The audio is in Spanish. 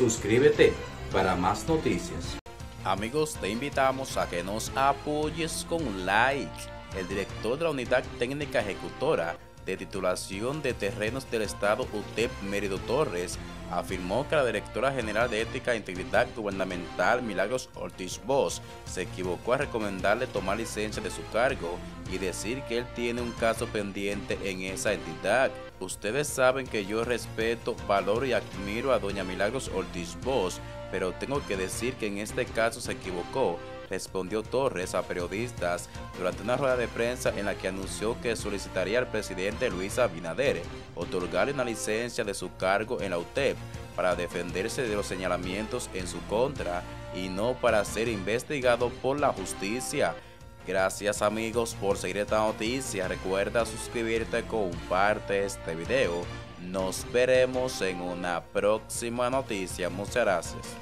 Suscríbete para más noticias. Amigos, te invitamos a que nos apoyes con un like. El director de la Unidad Técnica Ejecutora de Titulación de Terrenos del Estado Utect, Mérido Torres, afirmó que la Directora General de Ética e Integridad Gubernamental, Milagros Ortiz Bosch, se equivocó al recomendarle tomar licencia de su cargo y decir que él tiene un caso pendiente en esa entidad. Ustedes saben que yo respeto, valoro y admiro a doña Milagros Ortiz Bosch, pero tengo que decir que en este caso se equivocó, respondió Torres a periodistas durante una rueda de prensa en la que anunció que solicitaría al presidente Luis Abinader otorgarle una licencia de su cargo en la UTEP para defenderse de los señalamientos en su contra y no para ser investigado por la justicia. Gracias amigos por seguir esta noticia, recuerda suscribirte, comparte este video, nos veremos en una próxima noticia, muchas gracias.